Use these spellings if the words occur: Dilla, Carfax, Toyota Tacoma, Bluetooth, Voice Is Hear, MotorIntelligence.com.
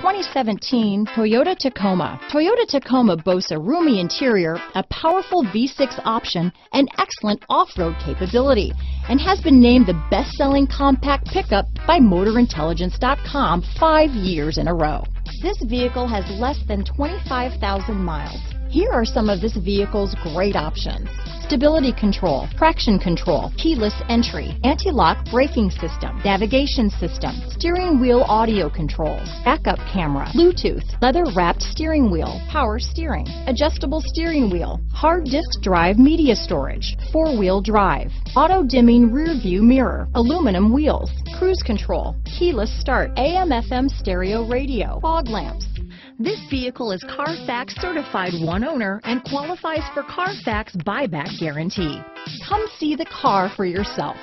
2017 Toyota Tacoma. Toyota Tacoma boasts a roomy interior, a powerful V6 option, and excellent off-road capability, and has been named the best-selling compact pickup by MotorIntelligence.com 5 years in a row. This vehicle has less than 25,000 miles. Here are some of this vehicle's great options: stability control, traction control, keyless entry, anti-lock braking system, navigation system, steering wheel audio controls, backup camera, Bluetooth, leather-wrapped steering wheel, power steering, adjustable steering wheel, hard disk drive media storage, four-wheel drive, auto-dimming rear-view mirror, aluminum wheels, cruise control, keyless start, AM/FM stereo radio, fog lamps. This vehicle is Carfax certified one owner and qualifies for Carfax buyback guarantee. Come see the car for yourself.